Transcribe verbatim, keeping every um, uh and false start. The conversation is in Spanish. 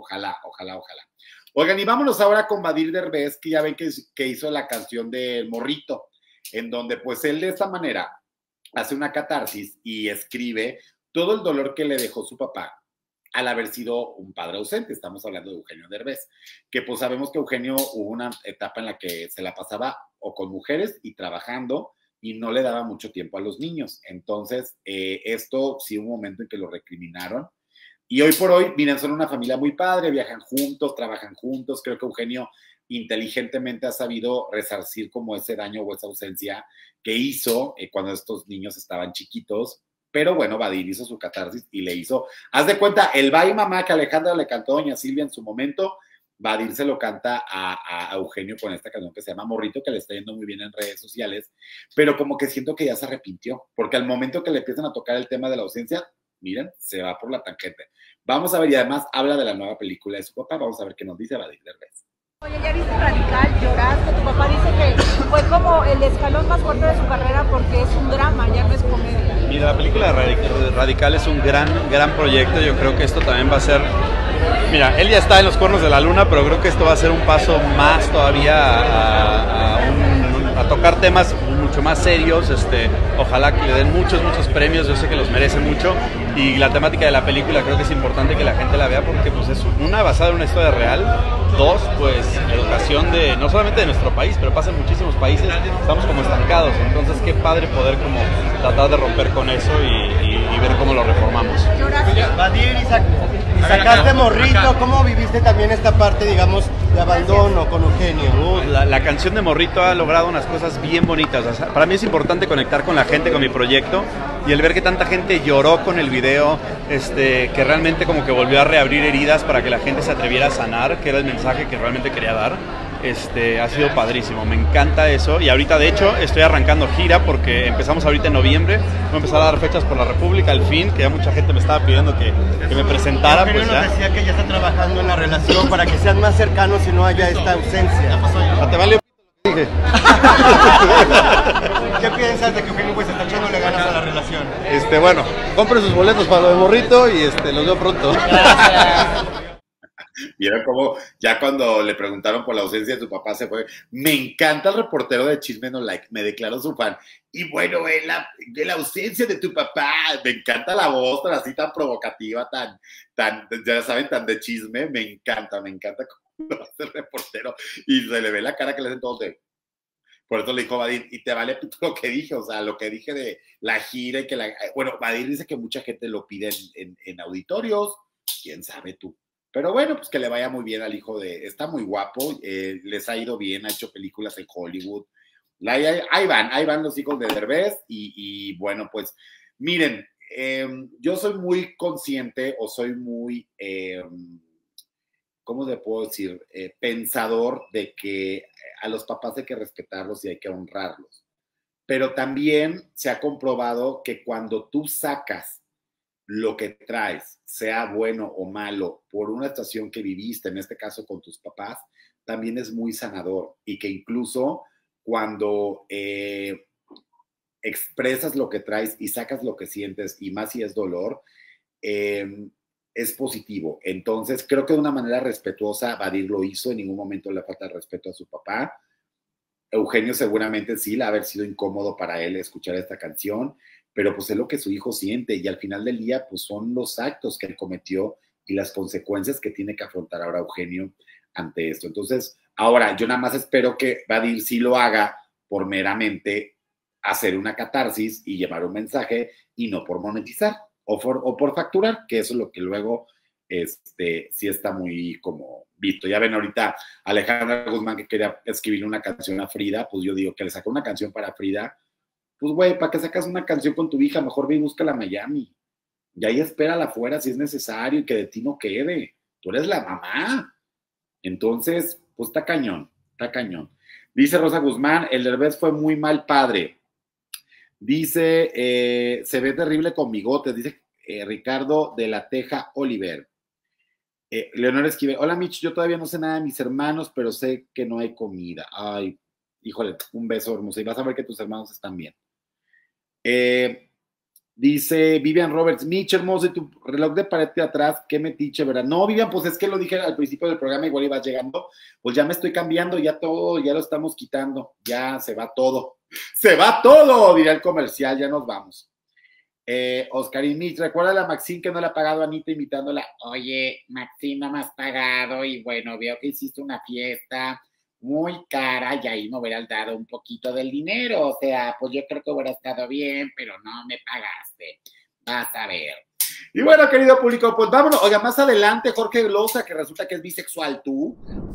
Ojalá, ojalá, ojalá. Oigan, y vámonos ahora con Vadhir Derbez, que ya ven que, que hizo la canción del Morrito, en donde pues él de esta manera hace una catarsis y escribe todo el dolor que le dejó su papá al haber sido un padre ausente. Estamos hablando de Eugenio Derbez, que pues sabemos que Eugenio hubo una etapa en la que se la pasaba o con mujeres y trabajando, y no le daba mucho tiempo a los niños. Entonces, eh, esto sí hubo un momento en que lo recriminaron. Y hoy por hoy, miren, son una familia muy padre, viajan juntos, trabajan juntos. Creo que Eugenio inteligentemente ha sabido resarcir como ese daño o esa ausencia que hizo eh, cuando estos niños estaban chiquitos. Pero bueno, Vadhir hizo su catarsis y le hizo, haz de cuenta, el bye mamá que Alejandra le cantó a doña Silvia en su momento, Vadhir se lo canta a, a Eugenio con esta canción que se llama Morrito, que le está yendo muy bien en redes sociales, pero como que siento que ya se arrepintió, porque al momento que le empiezan a tocar el tema de la ausencia, miren, se va por la tangente. Vamos a ver, y además habla de la nueva película de su papá. Vamos a ver qué nos dice Vadhir Derbez. Oye, ya viste Radical, lloraste, tu papá dice que fue como el escalón más fuerte de su carrera porque es un drama, ya no es comedia. Mira, la película de Radical es un gran, gran proyecto. Yo creo que esto también va a ser... Mira, él ya está en los cuernos de la luna, pero creo que esto va a ser un paso más todavía a, a, un, a tocar temas mucho más serios. Este, ojalá que le den muchos, muchos premios. Yo sé que los merece mucho. Y la temática de la película creo que es importante que la gente la vea porque pues, es una basada en una historia real. Dos, pues la educación de no solamente de nuestro país, pero pasa en muchísimos países. Estamos como estancados. Entonces, qué padre poder como tratar de romper con eso y, y, y ver cómo lo reformamos. Y sacaste Morrito, ¿cómo viviste también esta parte, digamos, de abandono con Eugenio? Uh, la, la canción de Morrito ha logrado unas cosas bien bonitas. O sea, para mí es importante conectar con la gente, con mi proyecto, y el ver que tanta gente lloró con el video, este, que realmente como que volvió a reabrir heridas para que la gente se atreviera a sanar, que era el mensaje que realmente quería dar. Este, ha sido padrísimo, me encanta eso. Y ahorita de hecho estoy arrancando gira porque empezamos ahorita en noviembre. Voy a empezar a dar fechas por la República, al fin, que ya mucha gente me estaba pidiendo que, que me presentara. Pero pues ya nos decía que ya está trabajando en la relación para que sean más cercanos y no haya esta ausencia. ¿Te vale? ¿Qué piensas de que Eugenio pues está echándole ganas a la relación? Este, bueno, compren sus boletos para lo de Morrito y este, los veo pronto. Gracias. Vieron como ya cuando le preguntaron por la ausencia de su papá se fue. Me encanta el reportero de Chisme No Like, me declaró su fan. Y bueno, de la, la ausencia de tu papá, me encanta la voz tan así tan provocativa, tan, tan, ya saben, tan de chisme. Me encanta, me encanta cómo lo hace el reportero. Y se le ve la cara que le hacen todos de... Por eso le dijo Vadhir, y te vale lo que dije, o sea, lo que dije de la gira y que la... Bueno, Vadhir dice que mucha gente lo pide en, en, en auditorios. ¿Quién sabe tú? Pero bueno, pues que le vaya muy bien al hijo de... Está muy guapo, eh, les ha ido bien, ha hecho películas en Hollywood. La, ahí, ahí van, ahí van los hijos de Derbez. Y, y bueno, pues, miren, eh, yo soy muy consciente o soy muy, eh, ¿cómo le puedo decir? Eh, pensador de que a los papás hay que respetarlos y hay que honrarlos. Pero también se ha comprobado que cuando tú sacas lo que traes, sea bueno o malo, por una estación que viviste, en este caso con tus papás, también es muy sanador. Y que incluso cuando eh, expresas lo que traes y sacas lo que sientes, y más si es dolor, eh, es positivo. Entonces, creo que de una manera respetuosa, Vadhir lo hizo, en ningún momento le falta el respeto a su papá. Eugenio seguramente sí, le ha haber sido incómodo para él escuchar esta canción, pero pues es lo que su hijo siente y al final del día pues son los actos que él cometió y las consecuencias que tiene que afrontar ahora Eugenio ante esto. Entonces, ahora yo nada más espero que Vadhir sí lo haga por meramente hacer una catarsis y llevar un mensaje y no por monetizar o por, o por facturar, que eso es lo que luego este, sí está muy como visto. Ya ven ahorita Alejandra Guzmán que quería escribir una canción a Frida, pues yo digo que le sacó una canción para Frida. Pues, güey, ¿para qué sacas una canción con tu hija? Mejor ve y búscala a Miami. Y ahí espérala afuera si es necesario y que de ti no quede. Tú eres la mamá. Entonces, pues está cañón, está cañón. Dice Rosa Guzmán, el Derbez fue muy mal padre. Dice, eh, se ve terrible con bigotes. Dice eh, Ricardo de la Teja Oliver. Eh, Leonor Esquive, hola Mitch, yo todavía no sé nada de mis hermanos, pero sé que no hay comida. Ay, híjole, un beso hermoso. Y vas a ver que tus hermanos están bien. Eh, Dice Vivian Roberts, Mitch, hermoso, y tu reloj de pared de atrás, qué metiche, ¿verdad? No, Vivian, pues es que lo dije al principio del programa, igual ibas llegando, pues ya me estoy cambiando, ya todo, ya lo estamos quitando, ya se va todo, se va todo, dirá el comercial, ya nos vamos. Eh, Oscar y Mitch, recuerda a la Maxine que no le ha pagado a Anita invitándola, oye, Maxine no me has pagado, y bueno, veo que hiciste una fiesta muy cara, y ahí me hubieras dado un poquito del dinero, o sea, pues yo creo que hubiera estado bien, pero no me pagaste, vas a ver. Y bueno, querido público, pues vámonos, oiga, más adelante Jorge Glosa, que resulta que es bisexual, tú,